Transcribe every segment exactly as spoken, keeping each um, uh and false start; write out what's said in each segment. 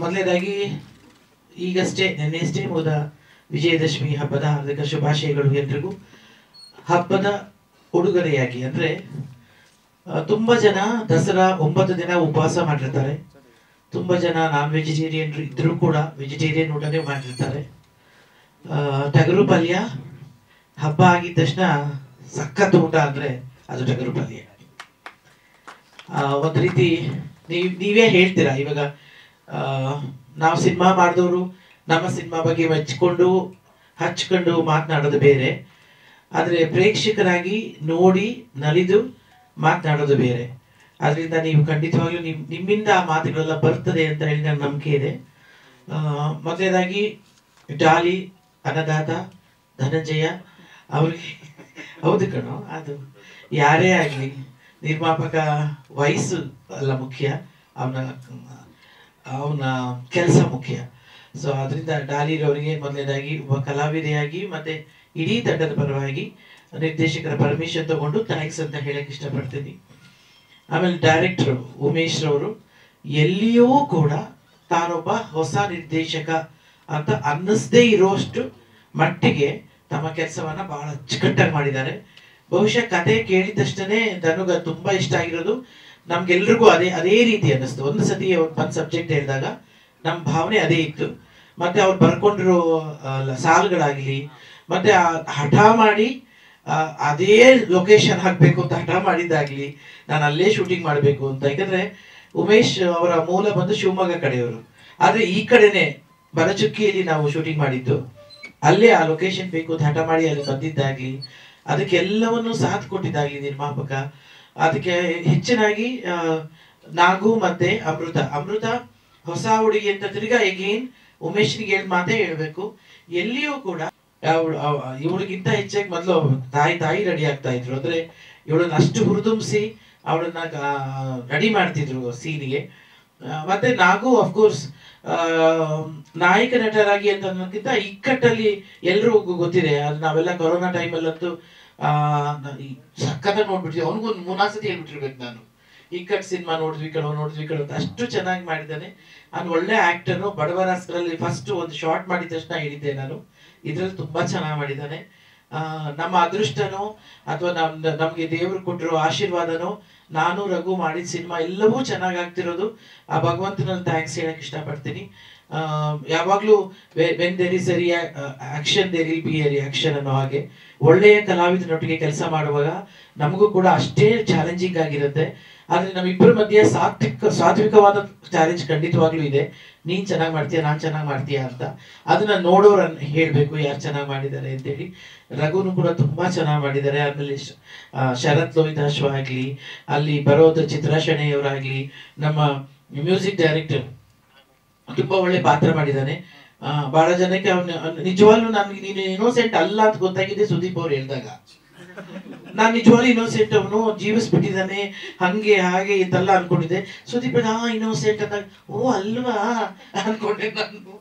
ಮೊದಲನೇದಾಗಿ ಈಗಷ್ಟೇ ನೆನ್ನೆಷ್ಟೇ ಹೋದ ವಿಜಯದಶಮಿ ಹಬ್ಬದ ಹಾರ್ದಿಕ ಶುಭಾಶಯಗಳು ಎಲ್ರಿಗೂ. ಹಬ್ಬದ ಉಡುಗೊರೆಯಾಗಿ ಅಂದರೆ ತುಂಬ ಜನ ದಸರಾ ಒಂಬತ್ತು ದಿನ ಉಪವಾಸ ಮಾಡಿರ್ತಾರೆ, ತುಂಬ ಜನ ನಾನ್ ವೆಜಿಟೇರಿಯನ್ ಇದ್ದರೂ ಕೂಡ ವೆಜಿಟೇರಿಯನ್ ಊಟನೇ ಮಾಡಿರ್ತಾರೆ. ಟಗರು ಪಲ್ಯ ಹಬ್ಬ ಆಗಿದ ತಕ್ಷಣ ಸಖತ್ ಊಟ ಅಂದರೆ ಅದು ಟಗರು ಪಲ್ಯ. ಒಂದು ರೀತಿ ನೀವು ನೀವೇ ಹೇಳ್ತೀರಾ, ಇವಾಗ ನಾವು ಸಿನಿಮಾ ಮಾಡಿದವರು ನಮ್ಮ ಸಿನಿಮಾ ಬಗ್ಗೆ ಮೆಚ್ಕೊಂಡು ಹಚ್ಕೊಂಡು ಮಾತನಾಡೋದು ಬೇರೆ, ಆದರೆ ಪ್ರೇಕ್ಷಕರಾಗಿ ನೋಡಿ ನಲಿದು ಮಾತನಾಡೋದು ಬೇರೆ. ಅದರಿಂದ ನೀವು ಖಂಡಿತವಾಗ್ಲೂ ನಿಮ್ ನಿಮ್ಮಿಂದ ಆ ಮಾತುಗಳೆಲ್ಲ ಬರ್ತದೆ ಅಂತ ಹೇಳಿ ನನ್ನ ನಂಬಿಕೆ ಇದೆ. ಮೊದಲನೇದಾಗಿ ಡಾಲಿ ಅನ್ನದಾತ ಧನಂಜಯ ಅವ್ರಿಗೆ, ಹೌದು ಕಣೋ, ಅದು ಯಾರೇ ಆಗಲಿ ನಿರ್ಮಾಪಕ ವಯಸ್ಸು ಅಲ್ಲ ಮುಖ್ಯ, ಅವನ ಅವನ ಕೆಲಸ ಮುಖ್ಯ. ಸೊ ಅದರಿಂದ ಡಾಲಿರವರಿಗೆ ಮೊದಲನೇದಾಗಿ ಒಬ್ಬ ಕಲಾವಿದೆಯಾಗಿ ಮತ್ತು ಇಡೀ ತಂಡದ ಪರವಾಗಿ ನಿರ್ದೇಶಕರ ಪರ್ಮಿಷನ್ ತಗೊಂಡು ಥ್ಯಾಂಕ್ಸ್ ಅಂತ ಹೇಳಕ್ಕೆ ಇಷ್ಟಪಡ್ತೀನಿ. ಆಮೇಲೆ ಡೈರೆಕ್ಟ್ರು ಉಮೇಶ್ ರವರು ಎಲ್ಲಿಯೂ ಕೂಡ ತಾನೊಬ್ಬ ಹೊಸ ನಿರ್ದೇಶಕ ಅಂತ ಅನ್ನಿಸದೇ ಇರೋಷ್ಟು ಮಟ್ಟಿಗೆ ತಮ್ಮ ಕೆಲಸವನ್ನು ಬಹಳ ಅಚ್ಚುಕಟ್ಟಾಗಿ ಮಾಡಿದ್ದಾರೆ. ಬಹುಶಃ ಕತೆ ಕೇಳಿದಷ್ಟೇ ನನಗೆ ತುಂಬ ಇಷ್ಟ ಆಗಿರೋದು, ನಮ್ಗೆಲ್ರಿಗೂ ಅದೇ ಅದೇ ರೀತಿ ಅನ್ನಿಸ್ತು. ಒಂದು ಸತಿ ಅವ್ರು ಒಂದು ಸಬ್ಜೆಕ್ಟ್ ಹೇಳಿದಾಗ ನಮ್ಮ ಭಾವನೆ ಅದೇ ಇತ್ತು. ಮತ್ತು ಅವ್ರು ಬರ್ಕೊಂಡಿರೋ ಸಾಲುಗಳಾಗಲಿ, ಮತ್ತು ಆ ಹಠ ಮಾಡಿ ಅದೇ ಲೊಕೇಶನ್ ಹಾಕಬೇಕು ಅಂತ ಹಠ ಮಾಡಿದ್ದಾಗಲಿ, ನಾನು ಅಲ್ಲೇ ಶೂಟಿಂಗ್ ಮಾಡಬೇಕು ಅಂತ. ಯಾಕಂದರೆ ಉಮೇಶ್ ಅವರ ಮೂಲ ಬಂದು ಶಿವಮೊಗ್ಗ ಕಡೆಯವರು, ಆದರೆ ಈ ಕಡೆನೇ ಬರಚುಕ್ಕಿಯಲ್ಲಿ ನಾವು ಶೂಟಿಂಗ್ ಮಾಡಿದ್ದು. ಅಲ್ಲೇ ಆ ಲೊಕೇಶನ್ ಬೇಕು ಅಂತ ಹಠ ಮಾಡಿ ಅಲ್ಲಿ ಬಂದಿದ್ದಾಗಲಿ, ಅದಕ್ಕೆಲ್ಲವನ್ನು ಸಾಥ್ ಕೊಟ್ಟಿದ್ದಾಗಲಿ ನಿರ್ಮಾಪಕ. ಅದಕ್ಕೆ ಹೆಚ್ಚಿನಾಗಿ ನಾಗು ಮತ್ತು ಅಮೃತ ಅಮೃತ ಹೊಸ ಹುಡುಗಿ ಅಂತ ತಿರ್ಗಾ ಎಗೇನ್ ಉಮೇಶ್ನಿಗೆ ಹೇಳಿದ ಮಾತೇ ಹೇಳ್ಬೇಕು, ಎಲ್ಲಿಯೂ ಕೂಡ ಇವಳಿಗಿಂತ ಹೆಚ್ಚಾಗಿ ಮೊದಲು ತಾಯಿ ತಾಯಿ ರೆಡಿ ಆಗ್ತಾ ಇದ್ರು. ಅಂದರೆ ಇವಳನ್ನ ಅಷ್ಟು ಹುರಿದುಂಬಿಸಿ ಅವಳನ್ನ ರೆಡಿ ಮಾಡ್ತಿದ್ರು ಸೀನಿಗೆ. ಮತ್ತೆ ನಾಗು ಅಫ್ಕೋರ್ಸ್ ನಾಯಕ ನಟರಾಗಿ ಅಂತ ಅನ್ನೋದಕ್ಕಿಂತ ಇಕ್ಕಟ್ಟಲ್ಲಿ ಎಲ್ರಿಗೂ ಗೊತ್ತಿದೆ. ಅದು ನಾವೆಲ್ಲ ಕೊರೋನಾ ಟೈಮಲ್ಲಂತೂ ಸಕ್ಕತ್ತ ನೋಡ್ಬಿಡ್ತೀವಿ. ಅವನಿಗೊಂದು ಮುನಾಸತಿ ಹೇಳ್ಬಿಟ್ಟಿರ್ಬೇಕು, ನಾನು ಇಕ್ಕಟ್ಟು ಸಿನಿಮಾ ನೋಡಿದ್ವಿ ಕಣೋ ನೋಡಿದ್ವಿ ಕಣೋ ಅಂತ, ಅಷ್ಟು ಚೆನ್ನಾಗಿ ಮಾಡಿದ್ದಾನೆ. ನಾನು ಒಳ್ಳೆ ಆ್ಯಕ್ಟರು, ಬಡವರಾಸ್ಕರಲ್ಲಿ ಫಸ್ಟು ಒಂದು ಶಾರ್ಟ್ ಮಾಡಿದ ತಕ್ಷಣ ಹೇಳಿದ್ದೆ ನಾನು, ಇದರಲ್ಲಿ ತುಂಬ ಚೆನ್ನಾಗಿ ಮಾಡಿದ್ದಾನೆ. ನಮ್ಮ ಅದೃಷ್ಟನೋ ಅಥವಾ ನಮ್ಮ ನಮಗೆ ದೇವರು ಕೊಟ್ಟಿರೋ ಆಶೀರ್ವಾದನೋ ನಾನು ರಘು ಮಾಡಿದ ಸಿನಿಮಾ ಎಲ್ಲವೂ ಚೆನ್ನಾಗಿ ಆಗ್ತಿರೋದು ಆ ಭಗವಂತನಲ್ಲಿ ಥ್ಯಾಂಕ್ಸ್ ಹೇಳಕ್ಕೆ ಇಷ್ಟಪಡ್ತೀನಿ. ಯಾವಾಗಲೂ when there is a action there will be a reaction ಅನ್ನೋ ಹಾಗೆ ಒಳ್ಳೆಯ ಕಲಾವಿದನೊಟ್ಟಿಗೆ ಕೆಲಸ ಮಾಡುವಾಗ ನಮಗೂ ಕೂಡ ಅಷ್ಟೇ ಚಾಲೆಂಜಿಂಗ್ ಆಗಿರುತ್ತೆ. ಆದರೆ ನಮ್ಮಿಬ್ಬರ ಮಧ್ಯೆ ಸಾತ್ವಿಕ ಸಾತ್ವಿಕವಾದ ಚಾಲೆಂಜ್ ಖಂಡಿತವಾಗ್ಲೂ ಇದೆ. ನೀನು ಚೆನ್ನಾಗಿ ಮಾಡ್ತೀಯ, ನಾನು ಚೆನ್ನಾಗಿ ಮಾಡ್ತೀಯಾ ಅಂತ. ಅದನ್ನು ನೋಡೋರು ಹೇಳಬೇಕು ಯಾರು ಚೆನ್ನಾಗಿ ಮಾಡಿದ್ದಾರೆ ಅಂತೇಳಿ. ರಘುನು ಕೂಡ ತುಂಬ ಚೆನ್ನಾಗಿ ಮಾಡಿದ್ದಾರೆ. ಆಮೇಲೆ ಶರತ್ ಲೋಹಿತಾಶ್ವ ಆಗಲಿ, ಅಲ್ಲಿ ಬರೋದು ಚಿತ್ರಾಶಣೆಯವರಾಗಲಿ, ನಮ್ಮ ಮ್ಯೂಸಿಕ್ ಡೈರೆಕ್ಟರ್ ತುಂಬ ಒಳ್ಳೆ ಪಾತ್ರ ಮಾಡಿದ್ದಾನೆ. ಭಾಳ ಜನಕ್ಕೆ ಅವನು ನಿಜವಾಗ್ಲೂ ನನಗೆ ನೀನು ಇನ್ನೋಸೆಂಟ್ ಅಲ್ಲ ಅಂತ ಗೊತ್ತಾಗಿದೆ ಸುದೀಪ್ ಅವ್ರು ಹೇಳಿದಾಗ. ನಾನು ನಿಜವಾಗ್ಲೂ ಇನ್ನೋಸೆಂಟ್, ಅವನು ಜೀವಿಸ್ಬಿಟ್ಟಿದ್ದಾನೆ ಹಂಗೆ ಹಾಗೆ ಇದೆಲ್ಲ ಅನ್ಕೊಂಡಿದ್ದೆ. ಸುದೀಪ್ ಹಾ ಇನ್ನೋಸೆಂಟ್ ಅಂದಾಗ ಓ ಅಲ್ವಾ ಅನ್ಕೊಂಡೆ ನಾನು.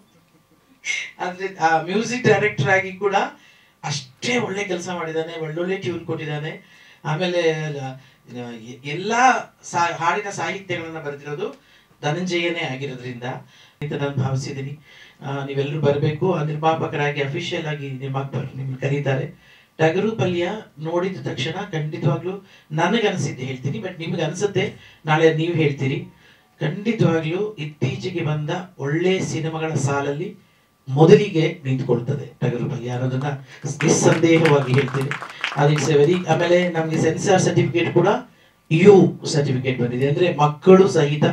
ಆದ್ರೆ ಆ ಮ್ಯೂಸಿಕ್ ಡೈರೆಕ್ಟರ್ ಆಗಿ ಕೂಡ ಅಷ್ಟೇ ಒಳ್ಳೆ ಕೆಲಸ ಮಾಡಿದ್ದಾನೆ, ಒಳ್ಳೊಳ್ಳೆ ಟ್ಯೂನ್ ಕೊಟ್ಟಿದ್ದಾನೆ. ಆಮೇಲೆ ಎಲ್ಲ ಸಾ ಹಾಡಿನ ಸಾಹಿತ್ಯಗಳನ್ನ ಬರೆದಿರೋದು ಧನಂಜಯನೇ ಆಗಿರೋದ್ರಿಂದ ಅಂತ ನಾನು ಭಾವಿಸಿದ್ದೀನಿ. ನೀವೆಲ್ಲರೂ ಬರಬೇಕು. ನಿರ್ಮಾಪಕರಾಗಿ ಅಫಿಷಿಯಲ್ ಆಗಿ ನಿರ್ಮಾಪಕರು ನಿಮ್ಮನ್ನು ಕರೀತಾರೆ. ಟಗರು ಪಲ್ಯ ನೋಡಿದ ತಕ್ಷಣ ಖಂಡಿತವಾಗ್ಲೂ ನನಗನ್ಸಿದ್ದೆ ಹೇಳ್ತೀನಿ, ಬಟ್ ನಿಮ್ಗೆ ಅನ್ಸುತ್ತೆ ನಾಳೆ ನೀವು ಹೇಳ್ತೀರಿ. ಖಂಡಿತವಾಗ್ಲೂ ಇತ್ತೀಚೆಗೆ ಬಂದ ಒಳ್ಳೆ ಸಿನಿಮಾಗಳ ಸಾಲಲ್ಲಿ ಮೊದಲಿಗೆ ನಿಂತ್ಕೊಳ್ತದೆ ಟಗರು ಪಲ್ಯ ಅನ್ನೋದನ್ನ ನಿಸ್ಸಂದೇಹವಾಗಿ ಹೇಳ್ತೀನಿ. ಅದಕ್ಕೆ ವೆರಿ ಆಮೇಲೆ ನಮಗೆ ಸೆನ್ಸಾರ್ ಸರ್ಟಿಫಿಕೇಟ್ ಕೂಡ ಯು ಸರ್ಟಿಫಿಕೇಟ್ ಬಂದಿದೆ, ಅಂದರೆ ಮಕ್ಕಳು ಸಹಿತ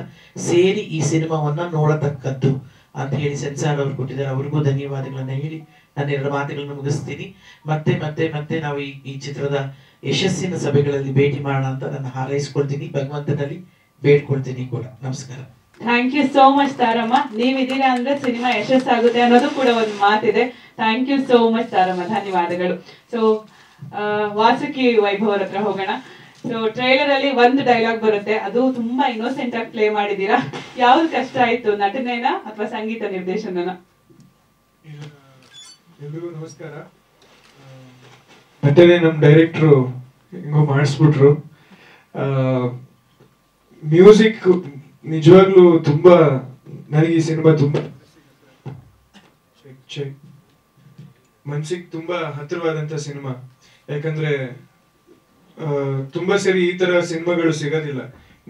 ಸೇರಿ ಈ ಸಿನಿಮಾವನ್ನು ನೋಡತಕ್ಕದ್ದು ಅಂತ ಹೇಳಿ ಸೆನ್ಸಾರ್ ಅವರು ಕೊಟ್ಟಿದ್ದಾರೆ. ಅವ್ರಿಗೂ ಧನ್ಯವಾದಗಳನ್ನು ಹೇಳಿ ನಾನು ಎರಡು ಮಾತುಗಳನ್ನು ಮುಗಿಸ್ತೀನಿ. ಮತ್ತೆ ಮತ್ತೆ ಮತ್ತೆ ನಾವು ಈ ಈ ಚಿತ್ರದ ಯಶಸ್ಸಿನ ಸಭೆಗಳಲ್ಲಿ ಭೇಟಿ ಮಾಡೋಣ ಅಂತ ನಾನು ಹಾರೈಸ್ಕೊಳ್ತೀನಿ, ಭಗವಂತನಲ್ಲಿ ಬೇಡ್ಕೊಳ್ತೀನಿ ಕೂಡ. ನಮಸ್ಕಾರ. Thank you so much ತಾರಮ್ಮ. ನೀವಿದ್ದೀರಾ ಅಂದ್ರೆ ಸಿನಿಮಾ ಯಶಸ್ಸಾಗುತ್ತೆ ಅನ್ನೋದು ಕೂಡ ಒಂದು ಮಾತಿದೆ. ಥ್ಯಾಂಕ್ ಯು ಸೋ ಮಚ್ ತಾರಮ್ಮ, ಧನ್ಯವಾದಗಳು. ಸೊ ವಾಸುಕಿ ವೈಭವರ ಹತ್ರ ಹೋಗೋಣ. ಸೊ ಟ್ರೈಲರ್ ಅಲ್ಲಿ ಒಂದು ಡೈಲಾಗ್ ಬರುತ್ತೆ, ಅದು ತುಂಬಾ ಇನ್ನೋಸೆಂಟ್ ಆಗಿ ಪ್ಲೇ ಮಾಡಿದೀರಾ. ಯಾವ್ದು ಕಷ್ಟ ಆಯ್ತು, ನಟನೆನಾ ಅಥವಾ ಸಂಗೀತ ನಿರ್ದೇಶನನಾ? ಎಲ್ರಿಗೂ ನಮಸ್ಕಾರ. ನಟನೆ ನಮ್ಮ ಡೈರೆಕ್ಟ್ರು ಹೆಂಗೋ ಮಾಡಿಸ್ಬಿಟ್ರು. ಮ್ಯೂಸಿಕ್ ನಿಜವಾಗ್ಲೂ ತುಂಬಾ ನನಗೆ ಈ ಸಿನಿಮಾ ತುಂಬಾ ಮನಸ್ಸಿಗೆ ತುಂಬಾ ಹತ್ತಿರವಾದಂತ ಸಿನಿಮಾ. ಯಾಕಂದ್ರೆ ತುಂಬಾ ಸರಿ ಈ ತರ ಸಿನಿಮಾಗಳು ಸಿಗೋದಿಲ್ಲ,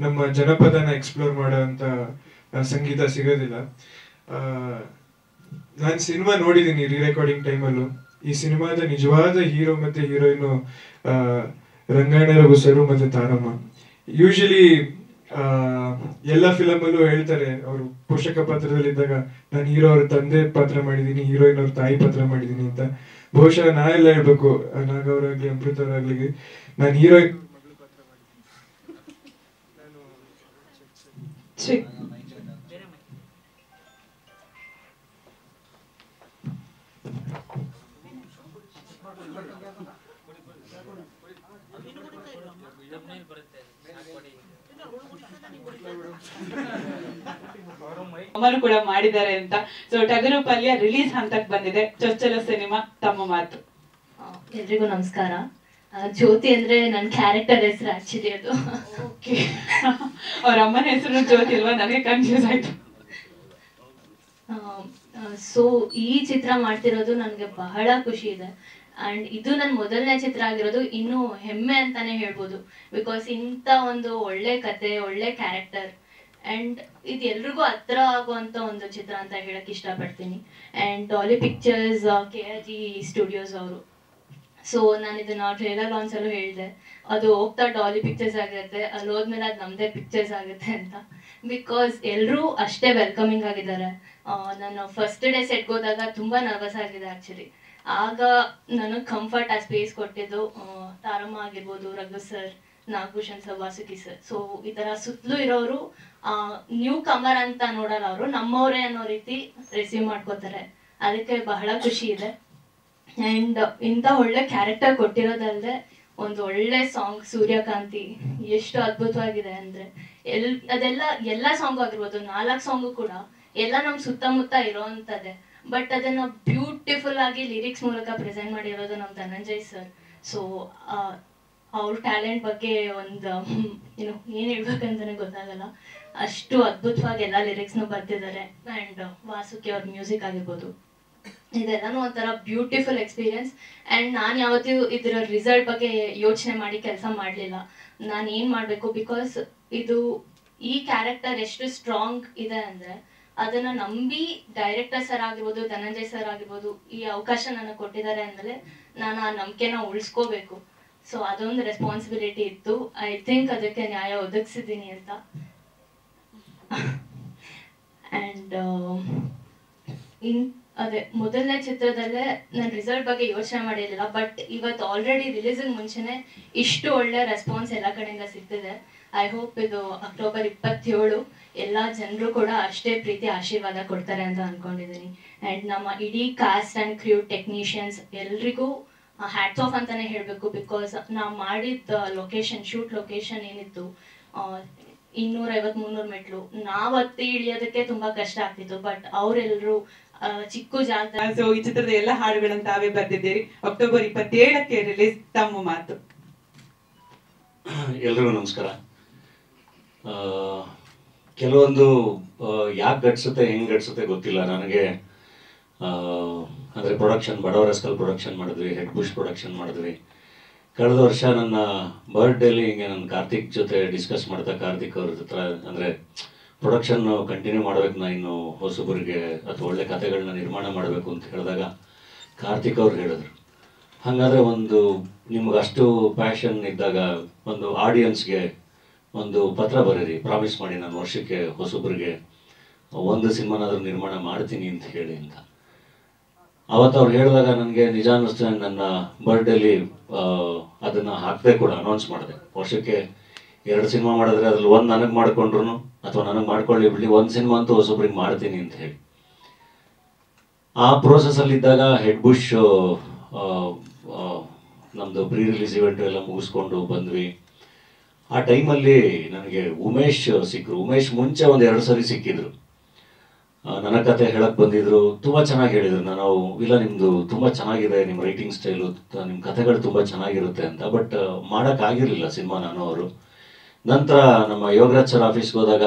ನಮ್ಮ ಜನಪದನ ಎಕ್ಸ್ಪ್ಲೋರ್ ಮಾಡೋಂಥ ಸಂಗೀತ ಸಿಗೋದಿಲ್ಲ. ನಾನು ಸಿನಿಮಾ ನೋಡಿದ್ದೀನಿ ರೀ ರೆಕಾರ್ಡಿಂಗ್ ಟೈಮಲ್ಲೂ. ಈ ಸಿನಿಮಾದ ನಿಜವಾದ ಹೀರೋ ಮತ್ತು ಹೀರೋಯಿನು ರಂಗಾಯಣ ಗುಸರು ಮತ್ತು ತಾರಮ್ಮ. ಯೂಶಲಿ ಎಲ್ಲ ಫಿಲಮಲ್ಲೂ ಹೇಳ್ತಾರೆ, ಅವರು ಪೋಷಕ ಪಾತ್ರದಲ್ಲಿದ್ದಾಗ ನಾನು ಹೀರೋ ಅವ್ರ ತಂದೆ ಪಾತ್ರ ಮಾಡಿದ್ದೀನಿ, ಹೀರೋಯಿನ್ ಅವ್ರ ತಾಯಿ ಪಾತ್ರ ಮಾಡಿದ್ದೀನಿ ಅಂತ. ಬಹುಶಃ ನಾ ಎಲ್ಲ ಹೇಳ್ಬೇಕು, ನಾಗವರಾಗ್ಲಿ ಅಮೃತ ಅವರಾಗ್ಲಿ, ನಾನು ಹೀರೋಯಿನ್ ಕೂಡ ಮಾಡಿದ್ದಾರೆ ಅಂತ. ಸೊ ಟಗರು ಪಲ್ಯ ರಿಲೀಸ್ ಹಂತಕ್ಕೆ ಬಂದಿದೆ, ಚೊಚ್ಚಲ ಸಿನಿಮಾ, ತಮ್ಮ ಮಾತು. ಎಲ್ರಿಗೂ ನಮಸ್ಕಾರ. ಜ್ಯೋತಿ ಅಂದ್ರೆ ನನ್ನ ಕ್ಯಾರೆಕ್ಟರ್ ಹೆಸರು ಆಕ್ಚುಲಿ, ಅದು ಅವ್ರ ಅಮ್ಮನ ಹೆಸರು ಜ್ಯೋತಿ ಅಲ್ವಾ, ನನಗೆ ಕನ್ಫ್ಯೂಸ್ ಆಯ್ತು. ಸೊ ಈ ಚಿತ್ರ ಮಾಡ್ತಿರೋದು ನನಗೆ ಬಹಳ ಖುಷಿ ಇದೆ. ಅಂಡ್ ಇದು ನನ್ನ ಮೊದಲನೇ ಚಿತ್ರ ಆಗಿರೋದು, ಇನ್ನು ಹೆಮ್ಮೆ ಅಂತಾನೆ ಹೇಳ್ಬೋದು. ಬಿಕಾಸ್ ಇಂಥ ಒಂದು ಒಳ್ಳೆ ಕತೆ, ಒಳ್ಳೆ ಕ್ಯಾರೆಕ್ಟರ್, ಅಂಡ್ ಇದು ಎಲ್ರಿಗೂ ಹತ್ರ ಆಗುವಂತ ಒಂದು ಚಿತ್ರ ಅಂತ ಹೇಳಕ್ ಇಷ್ಟಪಡ್ತೀನಿ. And Daali pictures, K G studios ಅವರು. ಸೊ ನಾನು ಇದನ್ನ ಟ್ರೇಲರ್ ಲಾಂಚ್ ಅಲ್ಲೂ ಹೇಳಿದೆ, ಅದು ಹೋಗ್ತಾ ಡಾಲಿ ಪಿಕ್ಚರ್ಸ್ ಆಗುತ್ತೆ, ಅಲ್ಲಿ ಹೋದ್ಮೇಲೆ ಅದು ನಮ್ಮದೇ ಪಿಕ್ಚರ್ಸ್ ಆಗುತ್ತೆ ಅಂತ. ಬಿಕಾಸ್ ಎಲ್ಲರೂ ಅಷ್ಟೇ ವೆಲ್ಕಮಿಂಗ್ ಆಗಿದ್ದಾರೆ. ನಾನು ಫಸ್ಟ್ ಡೇ ಸೆಟ್ಗೆ ಹೋದಾಗ ತುಂಬಾ ನರ್ವಸ್ ಆಗಿದೆ ಆಕ್ಚುಲಿ. ಆಗ ನನಗೆ ಕಂಫರ್ಟ್ ಆ ಸ್ಪೇಸ್ ಕೊಟ್ಟಿದ್ದು ತಾರಮ್ಮ ಆಗಿರ್ಬೋದು, Raghu sir, Nagabhushan sir, Vasuki sir. So ಈ ತರ ಸುತ್ತಲೂ ಇರೋರು ನ್ಯೂ ಕಮರ್ ಅಂತ ನೋಡಲ್ಲ, ಅವರು ನಮ್ಮವರೇ ಅನ್ನೋ ರೀತಿ ರಿಸೀವ್ ಮಾಡ್ಕೋತಾರೆ. ಅದಕ್ಕೆ ಬಹಳ ಖುಷಿ ಇದೆ. ಅಂಡ್ ಇಂಥ ಒಳ್ಳೆ ಕ್ಯಾರೆಕ್ಟರ್ ಕೊಟ್ಟಿರೋದಲ್ಲದೆ ಒಂದು ಒಳ್ಳೆ ಸಾಂಗ್ ಸೂರ್ಯಕಾಂತಿ ಎಷ್ಟು ಅದ್ಭುತವಾಗಿದೆ ಅಂದ್ರೆ, ಎಲ್ ಅದೆಲ್ಲ ಎಲ್ಲ ಸಾಂಗು ಆಗಿರ್ಬೋದು, ನಾಲ್ಕು ಸಾಂಗು ಕೂಡ ಎಲ್ಲ ನಮ್ಮ ಸುತ್ತಮುತ್ತ ಇರೋವಂಥದ್ದೇ. ಬಟ್ ಅದನ್ನ ಬ್ಯೂಟಿಫುಲ್ ಆಗಿ ಲಿರಿಕ್ಸ್ ಮೂಲಕ ಪ್ರೆಸೆಂಟ್ ಮಾಡಿರೋದು ನಮ್ಮ ಧನಂಜಯ್ ಸರ್. ಸೊ ಅವ್ರ ಟ್ಯಾಲೆಂಟ್ ಬಗ್ಗೆ ಒಂದು ಏನು ಏನು ಹೇಳ್ಬೇಕಂತಾನೆ ಗೊತ್ತಾಗಲ್ಲ, ಅಷ್ಟು ಅದ್ಭುತವಾಗಿ ಎಲ್ಲ ಲಿರಿಕ್ಸ್ನ ಬರ್ತಿದ್ದಾರೆ. ಆ್ಯಂಡ್ ವಾಸುಕಿ ಅವ್ರ ಮ್ಯೂಸಿಕ್ ಆಗಿರ್ಬೋದು, ಇದೆಲ್ಲನೂ ಒಂಥರ ಬ್ಯೂಟಿಫುಲ್ ಎಕ್ಸ್ಪೀರಿಯನ್ಸ್. ಆ್ಯಂಡ್ ನಾನು ಯಾವತ್ತೂ ಇದರ ರಿಸಲ್ಟ್ ಬಗ್ಗೆ ಯೋಚನೆ ಮಾಡಿ ಕೆಲಸ ಮಾಡಲಿಲ್ಲ, ನಾನು ಏನು ಮಾಡಬೇಕು. ಬಿಕಾಸ್ ಇದು ಈ ಕ್ಯಾರೆಕ್ಟರ್ ಎಷ್ಟು ಸ್ಟ್ರಾಂಗ್ ಇದೆ ಅಂದರೆ, ಅದನ್ನು ನಂಬಿ ಡೈರೆಕ್ಟರ್ ಸರ್ ಆಗಿರ್ಬೋದು, ಧನಂಜಯ್ ಸರ್ ಆಗಿರ್ಬೋದು ಈ ಅವಕಾಶ ನನಗೆ ಕೊಟ್ಟಿದ್ದಾರೆ ಅಂದಮೇಲೆ ನಾನು ಆ ನಂಬಿಕೆನ ಉಳಿಸ್ಕೋಬೇಕು. ಸೊ ಅದೊಂದು ರೆಸ್ಪಾನ್ಸಿಬಿಲಿಟಿ ಇತ್ತು. ಐ ಥಿಂಕ್ ಅದಕ್ಕೆ ನ್ಯಾಯ ಒದಗಿಸಿದ್ದೀನಿ ಅಂತ. ಆ್ಯಂಡ್ ಇನ್ ಅದೇ ಮೊದಲನೇ ಚಿತ್ರದಲ್ಲೇ ನಾನು ರಿಸಲ್ಟ್ ಬಗ್ಗೆ ಯೋಚನೆ ಮಾಡಿರಲಿಲ್ಲ. ಬಟ್ ಇವತ್ತು ಆಲ್ರೆಡಿ ರಿಲೀಸಿಗೆ ಮುಂಚೆನೆ ಇಷ್ಟು ಒಳ್ಳೆ ರೆಸ್ಪಾನ್ಸ್ ಎಲ್ಲ ಕಡೆಯಿಂದ ಸಿಗ್ತಿದೆ. ಐ ಹೋಪ್ ಇದು ಅಕ್ಟೋಬರ್ ಇಪ್ಪತ್ತೇಳು ಎಲ್ಲ ಜನರು ಕೂಡ ಅಷ್ಟೇ ಪ್ರೀತಿ ಆಶೀರ್ವಾದ ಕೊಡ್ತಾರೆ ಅಂತ ಅನ್ಕೊಂಡಿದ್ದೀನಿ. ಆ್ಯಂಡ್ ನಮ್ಮ ಇಡೀ ಕಾಸ್ಟ್ ಆ್ಯಂಡ್ ಕ್ರ್ಯೂ, ಟೆಕ್ನಿಷಿಯನ್ಸ್ ಎಲ್ರಿಗೂ ಹ್ಯಾಟ್ಸ್ ಆಫ್ ಅಂತಾನೆ ಹೇಳಬೇಕು. ಬಿಕಾಸ್ ನಾವು ಮಾಡಿದ ಲೊಕೇಶನ್, ಶೂಟ್ ಲೊಕೇಶನ್ ಏನಿತ್ತು, ಇನ್ನೂರ ಐವತ್ ಮುನ್ನೂರು ಮೆಟ್ಲು ನಾವು ಹತ್ತಿ ಇಳಿಯೋದಕ್ಕೆ ತುಂಬಾ ಕಷ್ಟ ಆಗ್ತಿತ್ತು. ಬಟ್ ಅವರೆಲ್ಲರೂ ಚಿಕ್ಕ ಜಾಗ. ಸೊ ಈ ಚಿತ್ರದ ಎಲ್ಲ ಹಾಡುಗಳನ್ನು ತಾವೇ ಬರ್ತಿದ್ದೀರಿ. October ಇಪ್ಪತ್ತೇಳಕ್ಕೆ release. ತಮ್ಮ ಮಾತು. ಎಲ್ರಿಗೂ ನಮಸ್ಕಾರ. ಕೆಲವೊಂದು ಯಾಕೆ ಗಟ್ಸುತ್ತೆ, ಹೆಂಗೆ ಗಟ್ಸುತ್ತೆ ಗೊತ್ತಿಲ್ಲ ನನಗೆ. ಅಂದರೆ ಪ್ರೊಡಕ್ಷನ್, ಬಡವರಸ್ಕಲ್ ಪ್ರೊಡಕ್ಷನ್ ಮಾಡಿದ್ವಿ, ಹೆಡ್ ಬುಷ್ ಪ್ರೊಡಕ್ಷನ್ ಮಾಡಿದ್ವಿ. ಕಳೆದ ವರ್ಷ ನನ್ನ ಬರ್ಡೇಲಿ ಹಿಂಗೆ ನಾನು ಕಾರ್ತಿಕ್ ಜೊತೆ ಡಿಸ್ಕಸ್ ಮಾಡ್ತಾ, ಕಾರ್ತಿಕ್ ಅವ್ರ ಹತ್ರ ಅಂದರೆ ಪ್ರೊಡಕ್ಷನ್ನು ಕಂಟಿನ್ಯೂ ಮಾಡಬೇಕು, ನಾನು ಇನ್ನು ಹೊಸಬರಿಗೆ ಅಥವಾ ಒಳ್ಳೆ ಕಥೆಗಳನ್ನ ನಿರ್ಮಾಣ ಮಾಡಬೇಕು ಅಂತ ಹೇಳಿದಾಗ ಕಾರ್ತಿಕ್ ಅವ್ರು ಹೇಳಿದ್ರು, ಹಾಗಾದರೆ ಒಂದು ನಿಮ್ಗೆ ಅಷ್ಟು ಪ್ಯಾಷನ್ ಇದ್ದಾಗ ಒಂದು ಆಡಿಯನ್ಸ್ಗೆ ಒಂದು ಪತ್ರ ಬರೀರಿ, ಪ್ರಾಮಿಸ್ ಮಾಡಿ ನಾನು ವರ್ಷಕ್ಕೆ ಹೊಸಬರಿಗೆ ಒಂದು ಸಿನಿಮಾನಾದರೂ ನಿರ್ಮಾಣ ಮಾಡ್ತೀನಿ ಅಂತ ಹೇಳಿ ಅಂತ. ಅವತ್ತು ಅವ್ರು ಹೇಳಿದಾಗ ನನಗೆ ನಿಜ ಅನ್ನಿಸ್ತು. ನನ್ನ ಬರ್ಡೇಲಿ ಅದನ್ನು ಹಾಕದೆ ಕೂಡ ಅನೌನ್ಸ್ ಮಾಡಿದೆ, ವರ್ಷಕ್ಕೆ ಎರಡು ಸಿನಿಮಾ ಮಾಡಿದ್ರೆ ಅದ್ರಲ್ಲಿ ಒಂದು ನನಗೆ ಮಾಡಿಕೊಂಡ್ರು ಅಥವಾ ನನಗೆ ಮಾಡ್ಕೊಳ್ಳಿ ಬಿಡಿ, ಒಂದು ಸಿನಿಮಾ ಅಂತೂ ಹೊಸೊಬ್ರಿಗೆ ಮಾಡ್ತೀನಿ ಅಂತ ಹೇಳಿ. ಆ ಪ್ರೋಸೆಸಲ್ಲಿದ್ದಾಗ ಹೆಡ್ ಬುಷ್ ನಮ್ಮದು ಪ್ರೀ ರಿಲೀಸ್ ಇವೆಂಟು ಎಲ್ಲ ಮುಗಿಸ್ಕೊಂಡು ಬಂದ್ವಿ. ಆ ಟೈಮಲ್ಲಿ ನನಗೆ ಉಮೇಶ್ ಸಿಕ್ಕರು. ಉಮೇಶ್ ಮುಂಚೆ ಒಂದು ಎರಡು ಸರಿ ಸಿಕ್ಕಿದ್ರು, ನನ್ನ ಕತೆ ಹೇಳಕ್ಕೆ ಬಂದಿದ್ರು, ತುಂಬ ಚೆನ್ನಾಗಿ ಹೇಳಿದರು. ನಾನು ಇಲ್ಲ ನಿಮ್ಮದು ತುಂಬ ಚೆನ್ನಾಗಿದೆ, ನಿಮ್ಮ ರೈಟಿಂಗ್ ಸ್ಟೈಲು, ನಿಮ್ಮ ಕಥೆಗಳು ತುಂಬ ಚೆನ್ನಾಗಿರುತ್ತೆ ಅಂತ. ಬಟ್ ಮಾಡೋಕ್ಕಾಗಿರಲಿಲ್ಲ ಸಿನಿಮಾ ನಾನು ಅವರು. ನಂತರ ನಮ್ಮ ಯೋಗರಾಜ್ ಸರ್ ಆಫೀಸ್ಗೆ ಹೋದಾಗ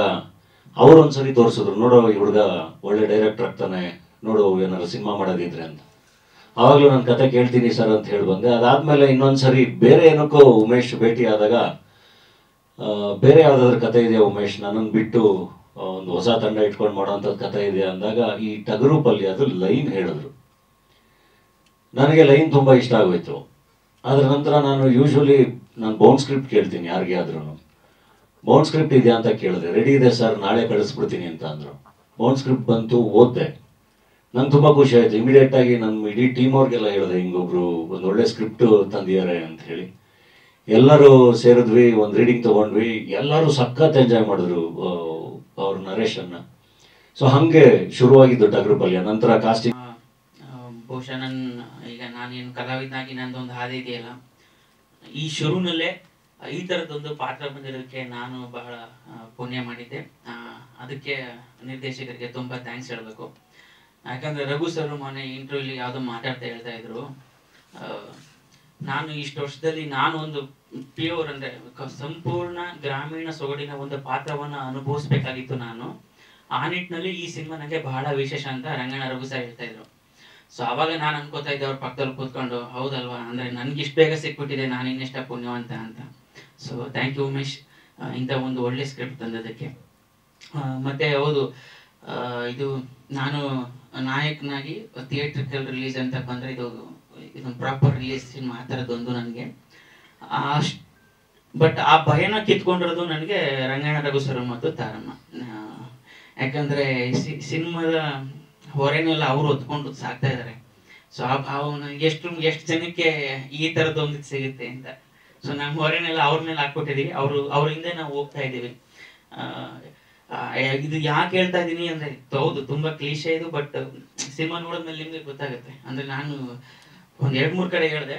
ಅವರು ಒಂದ್ಸರಿ ತೋರಿಸಿದ್ರು, ನೋಡೋ ಈ ಹುಡುಗ ಒಳ್ಳೆ ಡೈರೆಕ್ಟರ್ ಆಗ್ತಾನೆ, ನೋಡೋ ಏನಾರು ಸಿನಿಮಾ ಮಾಡೋದಿದ್ರೆ ಅಂತ. ಆವಾಗಲೂ ನಾನು ಕತೆ ಕೇಳ್ತೀನಿ ಸರ್ ಅಂತ ಹೇಳಿ ಬಂದೆ. ಅದಾದಮೇಲೆ ಇನ್ನೊಂದ್ಸರಿ ಬೇರೆ ಏನಕ್ಕೋ ಉಮೇಶ್ ಭೇಟಿ ಆದಾಗ, ಬೇರೆ ಯಾವುದಾದ್ರೂ ಕತೆ ಇದೆಯಾ ಉಮೇಶ್, ನನ್ನನ್ನು ಬಿಟ್ಟು ಒಂದು ಹೊಸ ತಂಡ ಇಟ್ಕೊಂಡು ಮಾಡೋವಂಥದ್ದು ಕತೆ ಇದೆ ಅಂದಾಗ ಈ ಟಗರು ಪಲ್ಯ ಅದು ಲೈನ್ ಹೇಳಿದ್ರು. ನನಗೆ ಲೈನ್ ತುಂಬ ಇಷ್ಟ ಆಗೋಯ್ತು. ಅದರ ನಂತರ ನಾನು ಯೂಶ್ವಲಿ ನಾನು ಬೌಂಡ್ ಸ್ಕ್ರಿಪ್ಟ್ ಕೇಳ್ತೀನಿ ಯಾರಿಗೆ ಆದ್ರೂ. ಬೌಂಡ್ ಸ್ಕ್ರಿಪ್ಟ್ ಇದೆಯಾ ಅಂತ ಕೇಳಿದೆ. ರೆಡಿ ಇದೆ ಸರ್, ನಾಳೆ ಕಳಿಸ್ಬಿಡ್ತೀನಿ ಅಂತ ಅಂದರು. ಬೌಂಡ್ ಸ್ಕ್ರಿಪ್ಟ್ ಬಂತು, ಓದಿದೆ. ನಂಗೆ ತುಂಬ ಖುಷಿ ಆಯಿತು. ಇಮಿಡಿಯೇಟಾಗಿ ನಮ್ಮ ಇಡೀ ಟೀಮ್ ಅವ್ರಿಗೆಲ್ಲ ಹೇಳಿದೆ, ಹಿಂಗೊಬ್ರು ಒಂದು ಒಳ್ಳೆ ಸ್ಕ್ರಿಪ್ಟು ತಂದಿದ್ದಾರೆ ಅಂತ ಹೇಳಿ. ಎಲ್ಲರೂ ಸೇರಿದ್ವಿ, ಒಂದು ರೀಡಿಂಗ್ ತೊಗೊಂಡ್ವಿ. ಎಲ್ಲರೂ ಸಖತ್ ಎಂಜಾಯ್ ಮಾಡಿದ್ರು ಅವ್ರ ನರೇಶನ್ನ. ಸೊ ಹಾಗೆ ಶುರುವಾಗಿದ್ದು ಟಗರು ಪಲ್ಯ. ನಂತರ ಕಾಸ್ಟಿಂಗ್ ಬಹುಶಃ ನನ್ನ ಈಗ ನಾನೇನು ಕಲಾವಿದನಾಗಿ ನಂದೊಂದು ಹಾದಿ ಇದೆಯಲ್ಲ, ಈ ಶುರುನಲ್ಲೇ ಈ ಥರದ್ದೊಂದು ಪಾತ್ರ ಬಂದಿರೋದಕ್ಕೆ ನಾನು ಬಹಳ ಪುಣ್ಯ ಮಾಡಿದ್ದೆ. ಅದಕ್ಕೆ ನಿರ್ದೇಶಕರಿಗೆ ತುಂಬ ಥ್ಯಾಂಕ್ಸ್ ಹೇಳಬೇಕು. ಯಾಕಂದರೆ ರಘು ಸರ್ ಮೊನ್ನೆ ಇಂಟರ್ವ್ಯೂಲಿ ಯಾವುದೋ ಮಾತಾಡ್ತಾ ಹೇಳ್ತಾ ಇದ್ರು, ನಾನು ಇಷ್ಟು ವರ್ಷದಲ್ಲಿ ನಾನು ಒಂದು ಪ್ಯೂರ್ ಅಂದರೆ ಸಂಪೂರ್ಣ ಗ್ರಾಮೀಣ ಸೊಗಡಿನ ಒಂದು ಪಾತ್ರವನ್ನು ಅನುಭವಿಸ್ಬೇಕಾಗಿತ್ತು ನಾನು. ಆ ನಿಟ್ಟಿನಲ್ಲಿ ಈ ಸಿನಿಮಾ ನನಗೆ ಬಹಳ ವಿಶೇಷ ಅಂತ ರಂಗಣ್ಣ ರಘು ಸರ್ ಹೇಳ್ತಾ ಇದ್ರು. ಸೊ ಆವಾಗ ನಾನು ಅನ್ಕೋತಾ ಇದ್ದೆ ಅವ್ರ ಪಕ್ಕದಲ್ಲಿ ಕೂತ್ಕೊಂಡು, ಹೌದಲ್ವಾ, ಅಂದರೆ ನನಗೆ ಇಷ್ಟು ಬೇಗ ಸಿಕ್ಬಿಟ್ಟಿದೆ, ನಾನು ಇನ್ನೆಷ್ಟ ಪುಣ್ಯವಂತ ಅಂತ. ಸೊ ಥ್ಯಾಂಕ್ ಯು ಉಮೇಶ್ ಇಂಥ ಒಂದು ಒಳ್ಳೆ ಸ್ಕ್ರಿಪ್ಟ್ ತಂದದಕ್ಕೆ. ಮತ್ತೆ ಹೌದು, ಇದು ನಾನು ನಾಯಕನಾಗಿ ಥಿಯೇಟ್ರಿಕಲ್ ರಿಲೀಸ್ ಅಂತ ಬಂದರೆ ಇದು ಇದೊಂದು ಪ್ರಾಪರ್ ರಿಲೀಸ್ ಸಿನಿಮಾ ಆ ಥರದ್ದೊಂದು ನನಗೆ ಅಷ್ಟು ಬಟ್ ಆ ಭಯನ ಕಿತ್ಕೊಂಡಿರೋದು ನನಗೆ ರಂಗಣ್ಣ ರಘು ಸರ್ ಮತ್ತು ತಾರಮ್ಮ. ಯಾಕಂದರೆ ಸಿ ಸಿನಿಮಾದ ಹೊರೆನೆಲ್ಲ ಅವರು ಹೊತ್ಕೊಂಡು ಸಾಕ್ತಾ ಇದ್ದಾರೆ. ಸೊ ಆ ಭಾವನ ಎಷ್ಟು ಎಷ್ಟು ಜನಕ್ಕೆ ಈ ಥರದ್ದೊಂದು ಸಿಗುತ್ತೆ ಅಂತ. ಸೊ ನಮ್ಮ ಹೊರೆನೆಲ್ಲ ಅವ್ರ ಮೇಲೆ ಹಾಕ್ಬಿಟ್ಟಿದ್ದೀವಿ, ಅವರು ಅವರಿಂದ ನಾವು ಹೋಗ್ತಾ ಇದ್ದೀವಿ. ಇದು ಯಾಕೆ ಹೇಳ್ತಾ ಇದ್ದೀನಿ ಅಂದರೆ, ಹೌದು ತುಂಬ ಕ್ಲೀಶೆ ಇದು, ಬಟ್ ಸಿನಿಮಾ ನೋಡಿದ್ಮೇಲೆ ನಿಮಗೆ ಗೊತ್ತಾಗುತ್ತೆ. ಅಂದರೆ ನಾನು ಒಂದು ಎರಡು ಮೂರು ಕಡೆ ಹೇಳಿದೆ,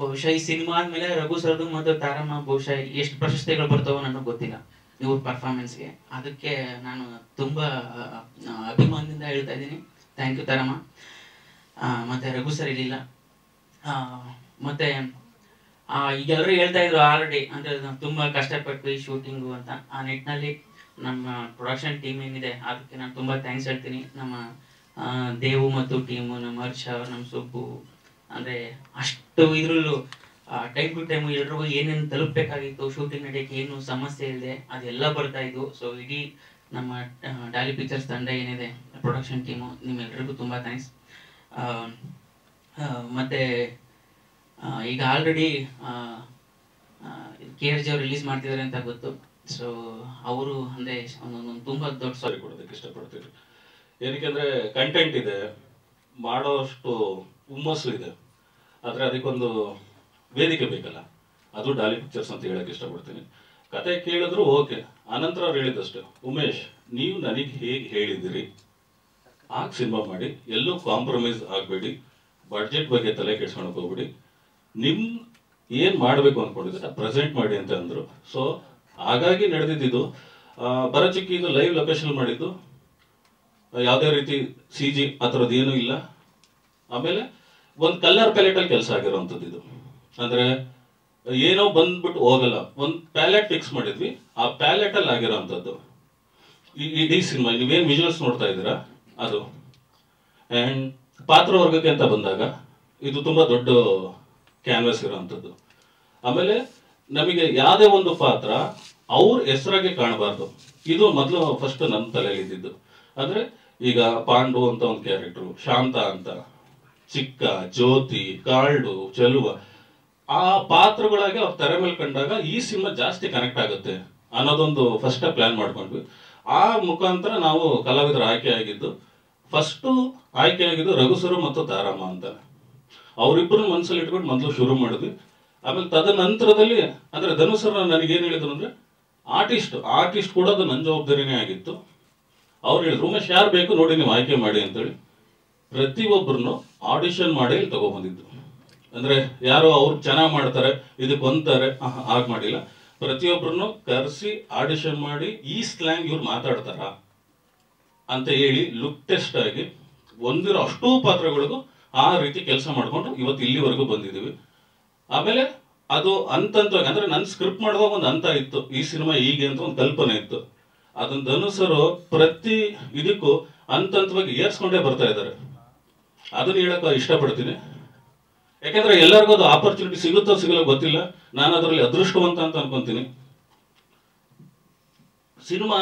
ಬಹುಶಃ ಈ ಸಿನಿಮಾ ಆದಮೇಲೆ ರಘು ಸರ್ದು ಮತ್ತು ತಾರಮ್ಮ ಬಹುಶಃ ಎಷ್ಟು ಪ್ರಶಸ್ತಿಗಳು ಬರ್ತಾವೋ ನನಗೆ ಗೊತ್ತಿಲ್ಲ ಇವ್ರ ಪರ್ಫಾರ್ಮೆನ್ಸ್ಗೆ. ಅದಕ್ಕೆ ನಾನು ತುಂಬ ಅಭಿಮಾನದಿಂದ ಹೇಳ್ತಾ ಇದ್ದೀನಿ, ಥ್ಯಾಂಕ್ ಯು ತಾರಮ್ಮ ಮತ್ತು ರಘು ಸರ್ ಇರಲಿಲ್ಲ. ಮತ್ತು ಈಗೆಲ್ಲರೂ ಹೇಳ್ತಾ ಇದ್ರು ಆಲ್ರೆಡಿ, ಅಂದರೆ ನಾವು ತುಂಬ ಕಷ್ಟಪಟ್ವಿ ಶೂಟಿಂಗು ಅಂತ. ಆ ನಿಟ್ಟಿನಲ್ಲಿ ನಮ್ಮ ಪ್ರೊಡಕ್ಷನ್ ಟೀಮ್ ಏನಿದೆ ಅದಕ್ಕೆ ನಾನು ತುಂಬ ಥ್ಯಾಂಕ್ಸ್ ಹೇಳ್ತೀನಿ. ನಮ್ಮ ದೇವು ಮತ್ತು ಟೀಮು, ನಮ್ಮ ಹರ್ಷ, ನಮ್ಮ ಸುಬ್ಬು, ಅಂದರೆ ಅಷ್ಟು ಇದರಲ್ಲೂ ಟೈಮ್ ಟು ಟೈಮು ಎಲ್ರಿಗೂ ಏನೇನು ತಲುಪಬೇಕಾಗಿತ್ತು, ಶೂಟಿಂಗ್ ನಡೆಯೋಕ್ಕೆ ಏನು ಸಮಸ್ಯೆ ಇದೆ ಅದೆಲ್ಲ ಬರ್ತಾ ಇದ್ದು. ಸೊ ಇಡೀ ನಮ್ಮ ಡಾಲಿ ಪಿಕ್ಚರ್ಸ್ ತಂಡ ಏನಿದೆ, ಪ್ರೊಡಕ್ಷನ್ ಟೀಮು, ನಿಮ್ಮೆಲ್ರಿಗೂ ತುಂಬ ಥ್ಯಾಂಕ್ಸ್. ಮತ್ತು ಈಗ ಆಲ್ರೆಡಿ ಕೆ ಆರ್ ಜಿ ಅವ್ರು ರಿಲೀಸ್ ಮಾಡ್ತಿದ್ದಾರೆ ಅಂತ ಗೊತ್ತು. ಸೊ ಅವರು ಅಂದರೆ ಒಂದೊಂದು ತುಂಬ ದೊಡ್ಡ ಸಾರಿ ಕೊಡೋದಕ್ಕೆ ಇಷ್ಟಪಡ್ತೀವಿ. ಏನಕ್ಕೆ ಅಂದರೆ ಕಂಟೆಂಟ್ ಇದೆ, ಮಾಡೋಷ್ಟು ಹುಮ್ಮಸ್ಸು ಇದೆ, ಆದರೆ ಅದಕ್ಕೊಂದು ವೇದಿಕೆ ಬೇಕಲ್ಲ, ಅದು ಡಾಲಿ ಪಿಕ್ಚರ್ಸ್ ಅಂತ ಹೇಳಕ್ಕೆ ಇಷ್ಟಪಡ್ತೀನಿ. ಕತೆ ಕೇಳಿದ್ರು ಓಕೆ, ಆನಂತರ ಅವ್ರು ಹೇಳಿದಷ್ಟೇ, ಉಮೇಶ್ ನೀವು ನನಗೆ ಹೇಗೆ ಹೇಳಿದಿರಿ ಆಗ ಸಿನಿಮಾ ಮಾಡಿ, ಎಲ್ಲೂ ಕಾಂಪ್ರಮೈಸ್ ಆಗಬೇಡಿ, ಬಡ್ಜೆಟ್ ಬಗ್ಗೆ ತಲೆ ಕೆಡ್ಸ್ಕೊಳಕ್ಕೆ ಹೋಗ್ಬೇಡಿ, ನಿಮ್ಮ ಏನು ಮಾಡಬೇಕು ಅಂದ್ಕೊಂಡಿದ್ರೆ ಪ್ರೆಸೆಂಟ್ ಮಾಡಿ ಅಂತ ಅಂದರು. ಸೊ ಹಾಗಾಗಿ ನಡೆದಿದ್ದು ಬರಚಿಕ್ಕಿ ಇದು ಲೈವ್ ಲೊಕೇಶನ್ ಮಾಡಿದ್ದು, ಯಾವುದೇ ರೀತಿ ಸಿ ಜಿ ಆ ಥರದ್ದು ಏನೂ ಇಲ್ಲ. ಆಮೇಲೆ ಒಂದು ಕಲರ್ ಪ್ಯಾಲೆಟಲ್ಲಿ ಕೆಲಸ ಆಗಿರೋವಂಥದ್ದು ಇದು, ಅಂದರೆ ಏನೋ ಬಂದ್ಬಿಟ್ಟು ಹೋಗಲ್ಲ, ಒಂದು ಪ್ಯಾಲೆಟ್ ಫಿಕ್ಸ್ ಮಾಡಿದ್ವಿ, ಆ ಪ್ಯಾಲೆಟಲ್ಲಿ ಆಗಿರೋ ಅಂಥದ್ದು ಈ ಇಡೀ ಸಿನಿಮಾ. ನೀವೇನು ವಿಜುವಲ್ಸ್ ನೋಡ್ತಾ ಇದ್ದೀರಾ ಅದು. ಆ್ಯಂಡ್ ಪಾತ್ರವರ್ಗಕ್ಕೆ ಅಂತ ಬಂದಾಗ ಇದು ತುಂಬ ದೊಡ್ಡ ಕ್ಯಾನ್ವಾಸ್ ಇರೋವಂಥದ್ದು. ಆಮೇಲೆ ನಮಗೆ ಯಾವುದೇ ಒಂದು ಪಾತ್ರ ಅವ್ರ ಹೆಸರಾಗೆ ಕಾಣಬಾರ್ದು, ಇದು ಮೊದಲು ಫಸ್ಟ್ ನಮ್ಮ ತಲೆಯಲ್ಲಿದ್ದು. ಅಂದರೆ ಈಗ ಪಾಂಡು ಅಂತ ಒಂದು ಕ್ಯಾರೆಕ್ಟ್ರು, ಶಾಂತ ಅಂತ, ಚಿಕ್ಕ, ಜ್ಯೋತಿ, ಕಾಲ್ಡು, ಚೆಲುವ, ಆ ಪಾತ್ರಗಳಾಗಿ ಅವ್ರ ತೆರೆ ಮೇಲೆ ಕಂಡಾಗ ಈ ಸಿನಿಮಾ ಜಾಸ್ತಿ ಕನೆಕ್ಟ್ ಆಗುತ್ತೆ ಅನ್ನೋದೊಂದು ಫಸ್ಟೇ ಪ್ಲ್ಯಾನ್ ಮಾಡ್ಕೊಂಡ್ವಿ. ಆ ಮುಖಾಂತರ ನಾವು ಕಲಾವಿದರು ಆಯ್ಕೆ ಆಗಿದ್ದು, ಫಸ್ಟು ಆಯ್ಕೆ ಆಗಿದ್ದು ರಘುಸರು ಮತ್ತು ತಾರಮ್ಮ ಅಂತ. ಅವರಿಬ್ಬರನ್ನ ಮನಸ್ಸಲ್ಲಿ ಇಟ್ಕೊಂಡು ಮೊದಲು ಶುರು ಮಾಡಿದ್ವಿ. ಆಮೇಲೆ ತದನಂತರದಲ್ಲಿ ಅಂದರೆ ಧನುಸರು ನನಗೇನು ಹೇಳಿದ್ರು ಅಂದರೆ, ಆರ್ಟಿಸ್ಟ್ ಆರ್ಟಿಸ್ಟ್ ಕೂಡ ಅದು ನನ್ನ ಜವಾಬ್ದಾರಿನೇ ಆಗಿತ್ತು. ಅವ್ರು ಹೇಳಿದ್ರು, ಉಮೇಶ್ ಯಾರು ಬೇಕು ನೋಡಿ ನೀವು ಆಯ್ಕೆ ಮಾಡಿ ಅಂತೇಳಿ ಪ್ರತಿಯೊಬ್ಬರನ್ನು ಆಡಿಷನ್ ಮಾಡಿ ಇಲ್ಲಿ ತೊಗೊಬಂದಿದ್ದು. ಅಂದರೆ ಯಾರೋ ಅವ್ರು ಚೆನ್ನಾಗಿ ಮಾಡ್ತಾರೆ ಇದಕ್ಕೆ ಒಂತಾರೆ ಆಗ ಮಾಡಿಲ್ಲ, ಪ್ರತಿಯೊಬ್ಬರನ್ನು ಕರೆಸಿ ಆಡಿಷನ್ ಮಾಡಿ ಈ ಸ್ಲ್ಯಾಂಗ್ ಇವ್ರು ಮಾತಾಡ್ತಾರಾ ಅಂತ ಹೇಳಿ ಲುಕ್ ಟೆಸ್ಟ್ ಆಗಿ ಒಂದಿರೋ ಅಷ್ಟೂ ಪಾತ್ರಗಳಿಗೂ ಆ ರೀತಿ ಕೆಲಸ ಮಾಡಿಕೊಂಡು ಇವತ್ತು ಇಲ್ಲಿವರೆಗೂ ಬಂದಿದ್ದೀವಿ. ಆಮೇಲೆ ಅದು ಹಂತವಾಗಿ ಅಂದರೆ ನನ್ನ ಸ್ಕ್ರಿಪ್ಟ್ ಮಾಡುವಾಗ ಒಂದು ಹಂತ ಇತ್ತು, ಈ ಸಿನಿಮಾ ಹೀಗೆ ಅಂತ ಒಂದು ಕಲ್ಪನೆ ಇತ್ತು. ಅದನ್ನ ಧನುಸರು ಪ್ರತಿ ಇದಕ್ಕೂ ಹಂತ ಹಂತವಾಗಿ ಏರ್ಸ್ಕೊಂಡೇ ಬರ್ತಾ ಇದ್ದಾರೆ. ಅದನ್ನ ಹೇಳಕ್ಕೆ ಇಷ್ಟಪಡ್ತೀನಿ. ಯಾಕೆಂದ್ರೆ ಎಲ್ಲರಿಗೂ ಅದು ಆಪರ್ಚುನಿಟಿ ಸಿಗುತ್ತೋ ಸಿಗಲ್ಲ ಗೊತ್ತಿಲ್ಲ, ನಾನು ಅದರಲ್ಲಿ ಅದೃಷ್ಟವಂತ ಅಂತ ಅನ್ಕೊಂತೀನಿ. ಸಿನಿಮಾ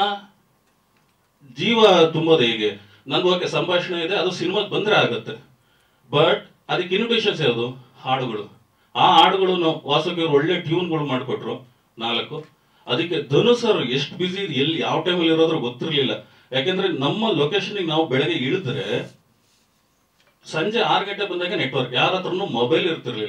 ಜೀವ ತುಂಬೋದು ಹೀಗೆ. ನನ್ಗೆ ಓಕೆ ಸಂಭಾಷಣೆ ಇದೆ, ಅದು ಸಿನಿಮಾಗೆ ಬಂದ್ರೆ ಆಗುತ್ತೆ. ಬಟ್ ಅದಕ್ಕೆ ಇನ್ವಿಟೇಷನ್ಸ್ ಯಾವುದು? ಹಾಡುಗಳು. ಆ ಹಾಡುಗಳನ್ನು ವಾಸುಕಿ ಅವರು ಒಳ್ಳೆ ಟ್ಯೂನ್ಗಳು ಮಾಡಿಕೊಟ್ರು ನಾಲ್ಕು. ಅದಕ್ಕೆ ಧನುಷ್ ಅವರು ಎಷ್ಟು ಬಿಸಿ, ಎಲ್ಲಿ ಯಾವ ಟೈಮಲ್ಲಿ ಇರೋದ್ರೂ ಗೊತ್ತಿರಲಿಲ್ಲ. ಯಾಕೆಂದ್ರೆ ನಮ್ಮ ಲೊಕೇಶನ್ಗೆ ನಾವು ಬೆಳಗ್ಗೆ ಇಳಿದ್ರೆ ಸಂಜೆ ಆರು ಗಂಟೆ ಬಂದಾಗ ನೆಟ್ವರ್ಕ್ ಯಾರ ಹತ್ರನೂ ಮೊಬೈಲ್ ಇರ್ತಿರ್ಲಿಲ್ಲ.